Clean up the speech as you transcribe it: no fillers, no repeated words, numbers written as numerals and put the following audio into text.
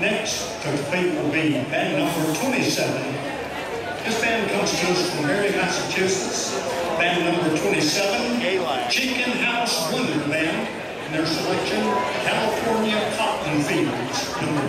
Next to compete will be band number 27. This band comes to us from Barry, Massachusetts. Band number 27, Chicken House Wonder Band, and their selection, California Cotton Fields.